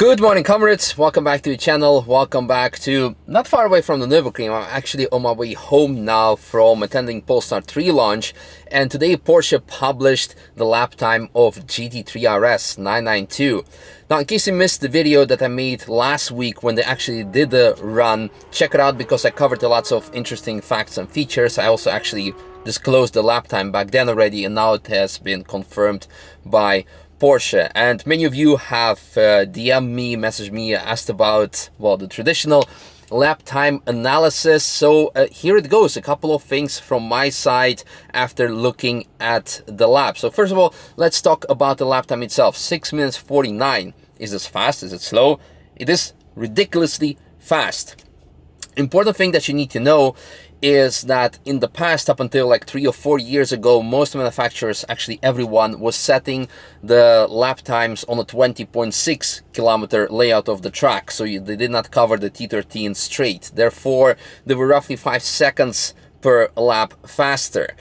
Good morning, comrades. Welcome back to the channel. Welcome back to not far away from the Nürburgring. I'm actually on my way home now from attending Polestar 3 launch, and today Porsche published the lap time of GT3 RS 992. Now, in case you missed the video that I made last week when they actually did the run, check it out because I covered lots of interesting facts and features. I also actually disclosed the lap time back then already, and now it has been confirmed by Porsche. And many of you have DM'd me, messaged me, asked about, well, the traditional lap time analysis. So here it goes, a couple of things from my side after looking at the lap. So first of all, let's talk about the lap time itself. 6 minutes 49. Is this fast? Is it slow? It is ridiculously fast. Important thing that you need to know is that in the past, up until like 3 or 4 years ago, most manufacturers, actually everyone, was setting the lap times on a 20.6 kilometer layout of the track. So they did not cover the T13 straight. Therefore, they were roughly 5 seconds per lap faster.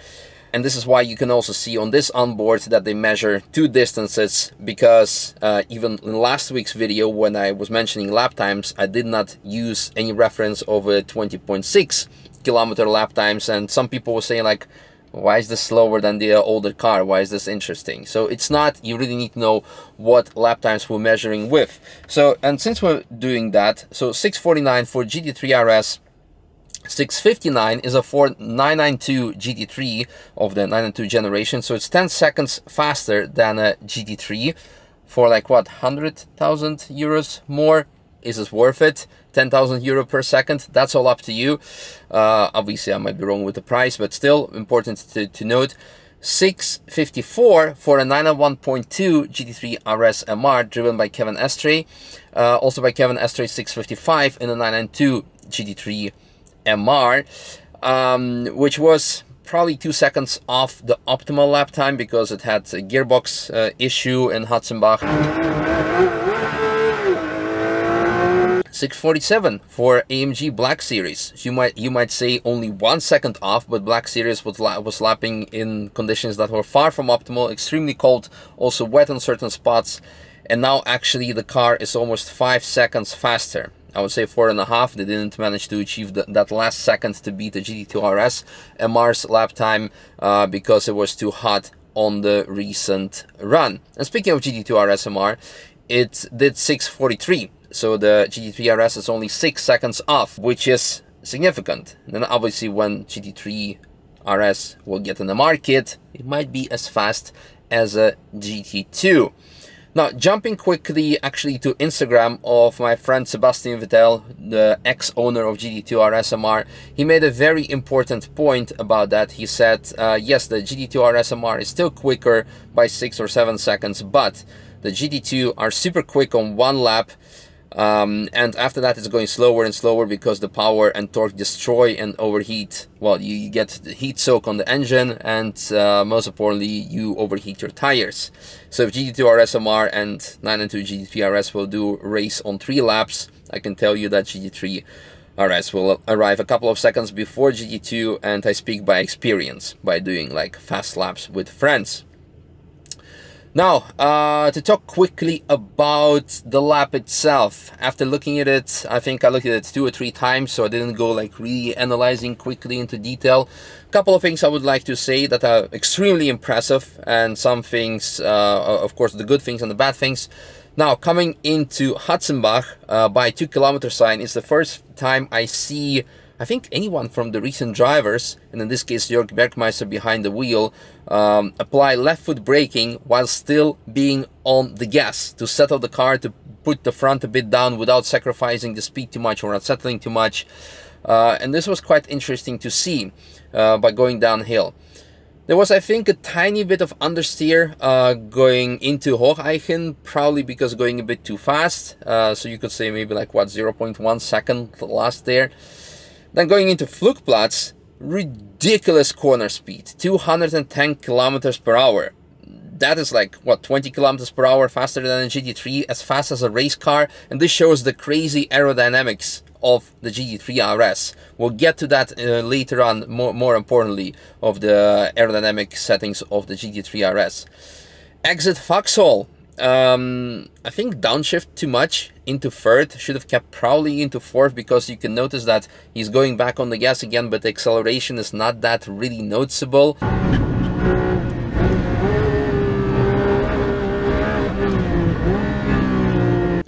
And this is why you can also see on this onboard that they measure two distances, because even in last week's video when I was mentioning lap times, I did not use any reference over 20.6 kilometer lap times, and some people were saying like, why is this slower than the older car? Why is this interesting? So it's not, you really need to know what lap times we're measuring with. So, and since we're doing that, so 6:49 for GT3 RS, 6:59 is a 992 GT3 of the 992 generation, so it's 10 seconds faster than a GT3 for like what, 100,000 euros more? Is this worth it? 10,000 euro per second? That's all up to you. Obviously I might be wrong with the price, but still important to note. 6:54 for a 991.2 GT3 RS MR driven by Kevin Estre, also by Kevin Estre. 6:55 in a 992 GT3 MR, which was probably 2 seconds off the optimal lap time because it had a gearbox issue in Hatzenbach. 6:47 for AMG Black Series. You might say only 1 second off, but Black Series was lapping in conditions that were far from optimal, extremely cold, also wet on certain spots, and now actually the car is almost 5 seconds faster. I would say 4.5. They didn't manage to achieve that last second to beat the GT2 RS MR's lap time because it was too hot on the recent run. And speaking of GT2 RS MR, it did 6:43. So the GT3 RS is only 6 seconds off, which is significant. And then obviously when GT3 RS will get in the market, it might be as fast as a GT2. Now, jumping quickly actually to Instagram of my friend Sebastian Vettel, the ex-owner of GT2 RS MR, he made a very important point about that. He said, yes, the GT2 RS MR is still quicker by 6 or 7 seconds, but the GT2 are super quick on one lap, and after that it's going slower and slower because the power and torque destroy and overheat. Well, you get the heat soak on the engine, and most importantly you overheat your tires. So if GT2 RS MR and 992 GT3 RS will do race on 3 laps, I can tell you that GT3 RS will arrive a couple of seconds before GT2, and I speak by experience by doing like fast laps with friends. Now, to talk quickly about the lap itself. After looking at it, I think I looked at it 2 or 3 times, so I didn't go like really analyzing quickly into detail. A couple of things I would like to say that are extremely impressive, and some things, of course, the good things and the bad things. Now, coming into Hatzenbach by 2 kilometer sign is the first time I see, I think, anyone from the recent drivers, and in this case Jörg Bergmeister behind the wheel, apply left foot braking while still being on the gas to settle the car, to put the front a bit down without sacrificing the speed too much or not settling too much. And this was quite interesting to see by going downhill. There was, I think, a tiny bit of understeer going into Hocheichen, probably because going a bit too fast. So you could say maybe like, what, 0.1 second last there. Then going into Flugplatz, ridiculous corner speed, 210 kilometers per hour. That is like, what, 20 kilometers per hour faster than a GT3, as fast as a race car. And this shows the crazy aerodynamics of the GT3 RS. We'll get to that later on, more importantly, of the aerodynamic settings of the GT3 RS. Exit Foxhole. I think downshift too much into third, should have kept probably into fourth, because you can notice that he's going back on the gas again, but the acceleration is not that really noticeable.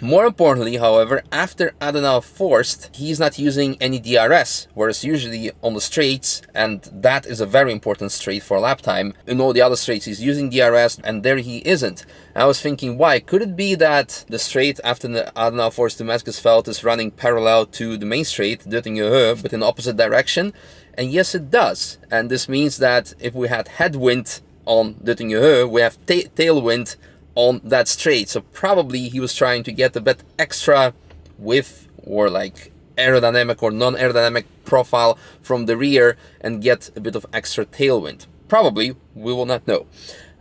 More importantly, however, after Adenauer Forst, he's not using any DRS, whereas usually on the straights, and that is a very important straight for lap time, in all the other straights he's using DRS, and there he isn't. I was thinking, why? Could it be that the straight after the Adenauer Forst to Mückesfeld is running parallel to the main straight, Döttingöhe, but in the opposite direction? And yes, it does. And this means that if we had headwind on Döttingöhe, we have tailwind on that straight, so probably he was trying to get a bit extra width or like aerodynamic or non-aerodynamic profile from the rear and get a bit of extra tailwind. Probably, we will not know,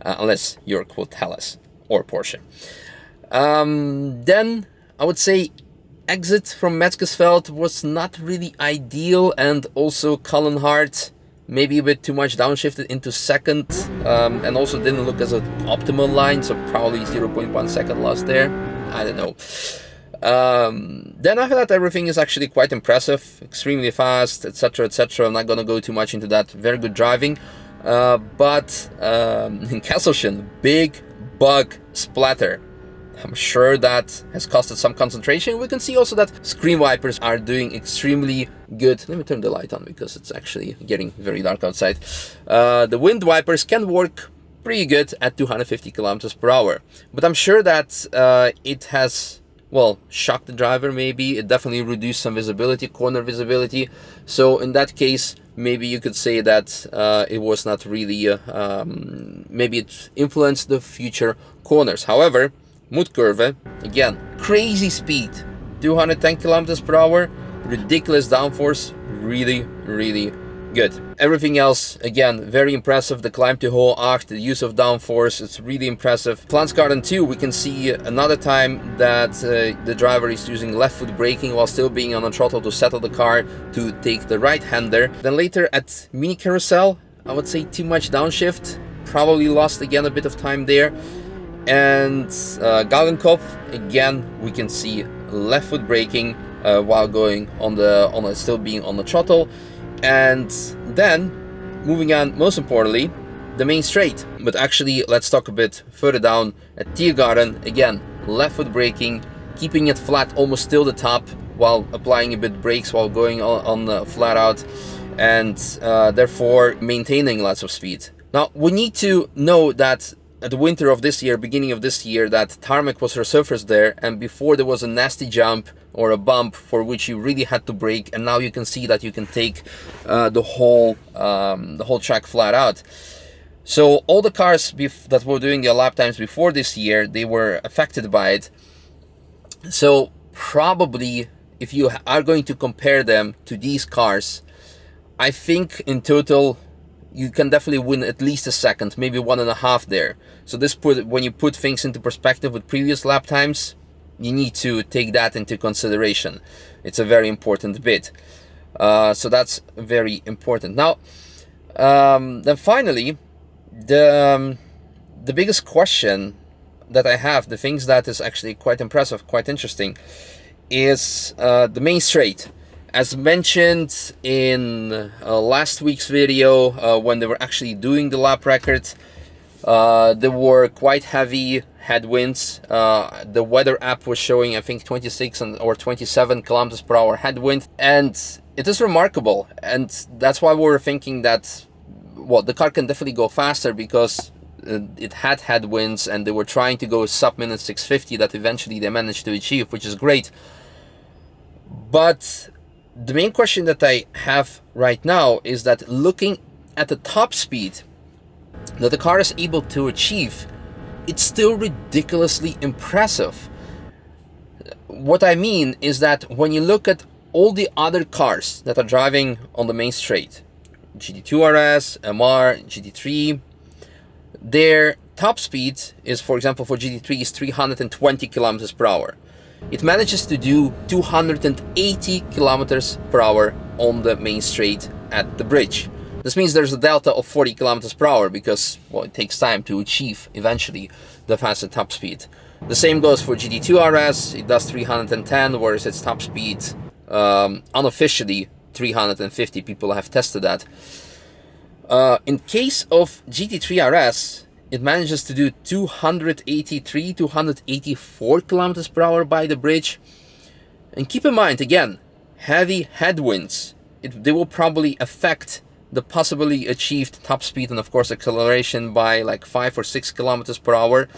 unless Jörg will tell us, or Porsche. Then I would say exit from Mückesfeld was not really ideal, and also Cullen Hart maybe a bit too much downshifted into second, and also didn't look as an optimal line, so probably 0.1 second loss there. I don't know. Then after that, everything is actually quite impressive, extremely fast, etc, etc. I'm not gonna go too much into that. Very good driving, but in Kesselschen, big bug splatter. I'm sure that has costed some concentration. We can see also that screen wipers are doing extremely good. Let me turn the light on because it's actually getting very dark outside. The wind wipers can work pretty good at 250 kilometers per hour. But I'm sure that it has, well, shocked the driver maybe. It definitely reduced some visibility, corner visibility. So in that case, maybe you could say that it was not really, maybe it influenced the future corners. However, Mutkurve, again, crazy speed, 210 kilometers per hour, ridiculous downforce, really, really good. Everything else, again, very impressive. The climb to Hocheichen, the use of downforce, it's really impressive. Planzgarten 2, we can see another time that the driver is using left foot braking while still being on a throttle to settle the car to take the right-hander. Then later at Mini Carousel, I would say too much downshift, probably lost again a bit of time there. And Galgenkopf, again, we can see left foot braking while going on the still being on the throttle. And then moving on, most importantly, the main straight. But actually, let's talk a bit further down at Tiergarten. Again, left foot braking, keeping it flat almost till the top while applying a bit brakes while going on the flat out, and therefore maintaining lots of speed. Now we need to know that at the winter of this year, beginning of this year, that tarmac was resurfaced there, and before there was a nasty jump or a bump for which you really had to brake, and now you can see that you can take the whole track flat out. So all the cars that were doing their lap times before this year, they were affected by it. So probably if you are going to compare them to these cars, I think in total you can definitely win at least a second, maybe 1.5 there. So this put, when you put things into perspective with previous lap times, you need to take that into consideration. It's a very important bit. So that's very important. Now, then finally, the biggest question that I have, the things that is actually quite impressive, quite interesting, is the main straight. As mentioned in last week's video, when they were actually doing the lap record, there were quite heavy headwinds. The weather app was showing, I think, 26 or 27 kilometers per hour headwind. And it is remarkable. And that's why we were thinking that, well, the car can definitely go faster because it had headwinds and they were trying to go sub-minute 650 that eventually they managed to achieve, which is great. But the main question that I have right now is that looking at the top speed that the car is able to achieve, it's still ridiculously impressive. What I mean is that when you look at all the other cars that are driving on the main straight, GT2 RS, MR, GT3, their top speed is, for example, for GT3 is 320 kilometers per hour. It manages to do 280 kilometers per hour on the main straight at the bridge. This means there's a delta of 40 kilometers per hour because, well, it takes time to achieve eventually the fastest top speed. The same goes for GT2 RS. It does 310, whereas its top speed unofficially 350. People have tested that. In case of GT3 RS, it manages to do 283, 284 kilometers per hour by the bridge. And keep in mind, again, heavy headwinds. They will probably affect the possibly achieved top speed and, of course, acceleration by like 5 or 6 kilometers per hour.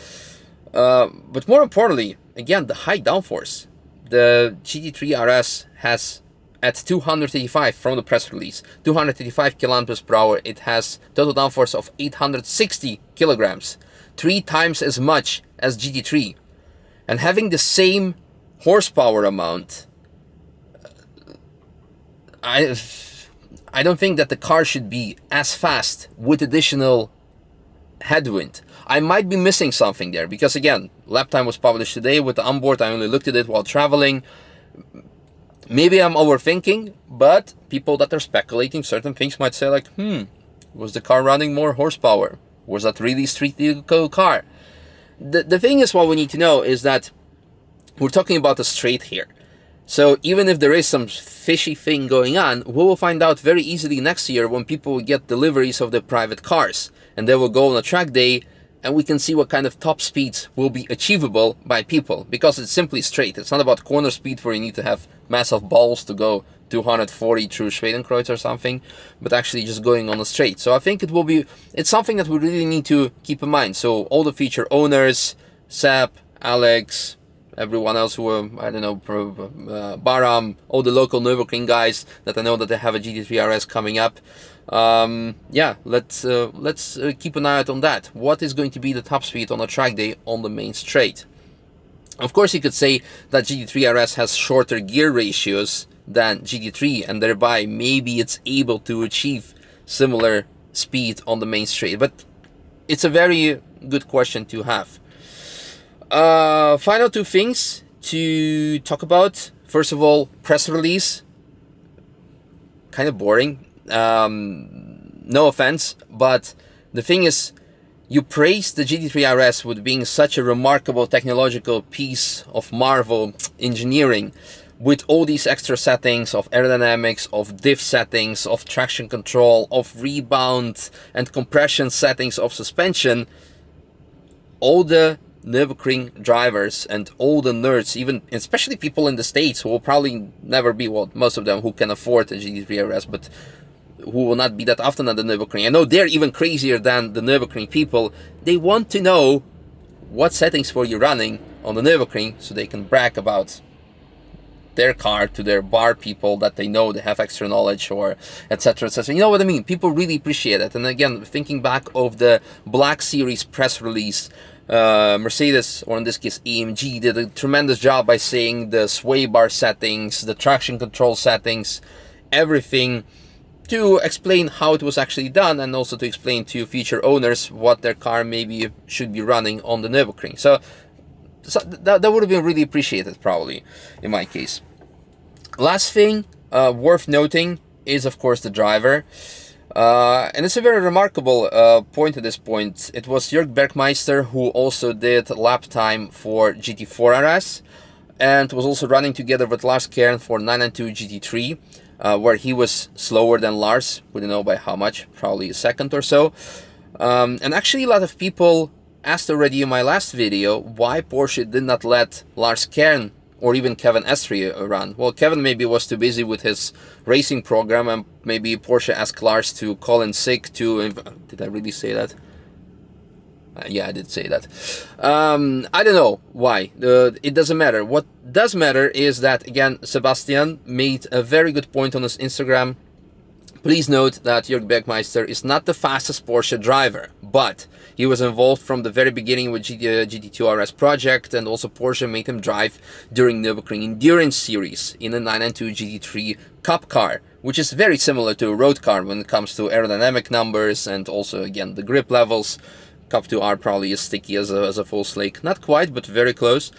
But more importantly, again, the high downforce. The GT3 RS has, at 285 from the press release, 285 kilometers per hour, it has total downforce of 860 kilograms, 3 times as much as GT3. And having the same horsepower amount, I don't think that the car should be as fast with additional headwind. I might be missing something there because, again, lap time was published today with the onboard. I only looked at it while traveling. Maybe I'm overthinking, but people that are speculating certain things might say like, was the car running more horsepower? Was that really street legal car? The thing is, what we need to know is that we're talking about a straight here. So even if there is some fishy thing going on, we will find out very easily next year when people get deliveries of their private cars and they will go on a track day and we can see what kind of top speeds will be achievable by people because it's simply straight. It's not about corner speed where you need to have massive balls to go 240 through Schwedenkreuz or something, but actually just going on a straight. So I think it's something that we really need to keep in mind. So all the feature owners, Sep, Alex, everyone else who were, I don't know, Baram, all the local Nürburgring guys that I know that they have a GT3 RS coming up. Yeah, let's keep an eye out on that. What is going to be the top speed on a track day on the main straight? Of course, you could say that GT3 RS has shorter gear ratios than GT3 and thereby maybe it's able to achieve similar speed on the main straight. But it's a very good question to have. Final 2 things to talk about. First of all, press release. Kind of boring. No offense, but the thing is, you praised the GT3 RS with being such a remarkable technological piece of Marvel engineering with all these extra settings of aerodynamics, of diff settings, of traction control, of rebound and compression settings, of suspension. All the Nürburgring drivers and all the nerds, even especially people in the States who will probably never be, well, most of them who can afford a GT3 RS, but who will not be that often at the Nürburgring. I know they're even crazier than the Nürburgring people. They want to know what settings were you running on the Nürburgring so they can brag about their car to their bar people that they know they have extra knowledge, or etc, etc. You know what I mean? People really appreciate it. And again, thinking back of the Black Series press release, Mercedes, or in this case AMG, did a tremendous job by saying the sway bar settings, the traction control settings, everything, to explain how it was actually done and also to explain to future owners what their car maybe should be running on the Nürburgring. So that would have been really appreciated, probably, in my case. Last thing worth noting is, of course, the driver. And it's a very remarkable point at this point. It was Jörg Bergmeister who also did lap time for GT4 RS and was also running together with Lars Kern for 992 GT3, where he was slower than Lars. We don't know by how much, probably a second or so. And actually a lot of people asked already in my last video why Porsche did not let Lars Kern or even Kevin Estre run. Well, Kevin maybe was too busy with his racing program, and maybe Porsche asked Lars to call in sick to... Did I really say that? Yeah, I did say that. I don't know why. It doesn't matter. What does matter is that, again, Sebastian made a very good point on his Instagram. Please note that Jörg Bergmeister is not the fastest Porsche driver, but he was involved from the very beginning with GT2 RS project, and also Porsche made him drive during Nürburgring Endurance Series in a 992 GT3 Cup car, which is very similar to a road car when it comes to aerodynamic numbers and also, again, the grip levels. Cup 2R probably as sticky as a full slake. Not quite, but very close.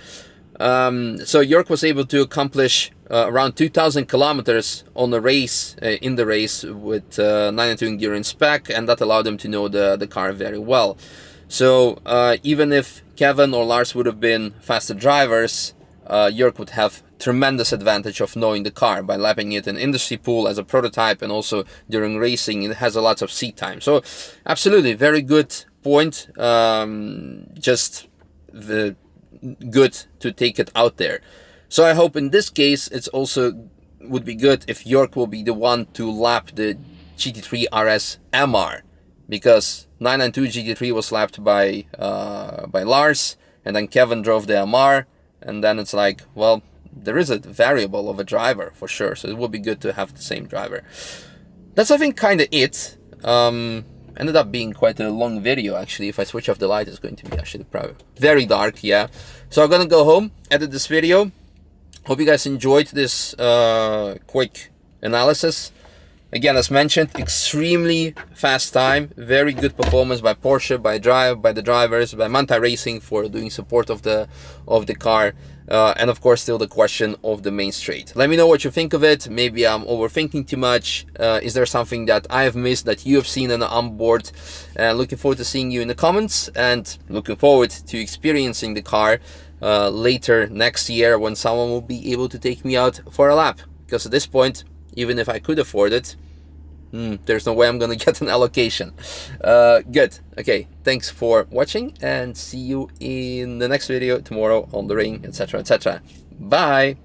So Jörg was able to accomplish around 2,000 kilometers on the race, in the race with 992 Endurance Pack, and that allowed them to know the car very well. So even if Kevin or Lars would have been faster drivers, Jörg would have tremendous advantage of knowing the car by lapping it in industry pool as a prototype, and also during racing it has a lot of seat time. So absolutely, very good point. Just the good to take it out there. So I hope in this case it's also would be good if Jörg will be the one to lap the GT3 RS MR, because 992 GT3 was lapped by Lars, and then Kevin drove the MR, and then it's like, well, there is a variable of a driver for sure, so it would be good to have the same driver. That's, I think, kind of it. Ended up being quite a long video, actually. If I switch off the light, it's going to be actually probably very dark, yeah. So I'm gonna go home, edit this video. Hope you guys enjoyed this quick analysis. Again, as mentioned, extremely fast time, very good performance by Porsche, by the drivers, by Manta Racing for doing support of the car. And of course, still the question of the main straight. Let me know what you think of it. Maybe I'm overthinking too much. Is there something that I have missed that you have seen and on board? Looking forward to seeing you in the comments, and looking forward to experiencing the car later next year when someone will be able to take me out for a lap. Because at this point, even if I could afford it, there's no way I'm gonna get an allocation. Good. Okay, thanks for watching, and see you in the next video tomorrow on the ring, etc., etc. Bye.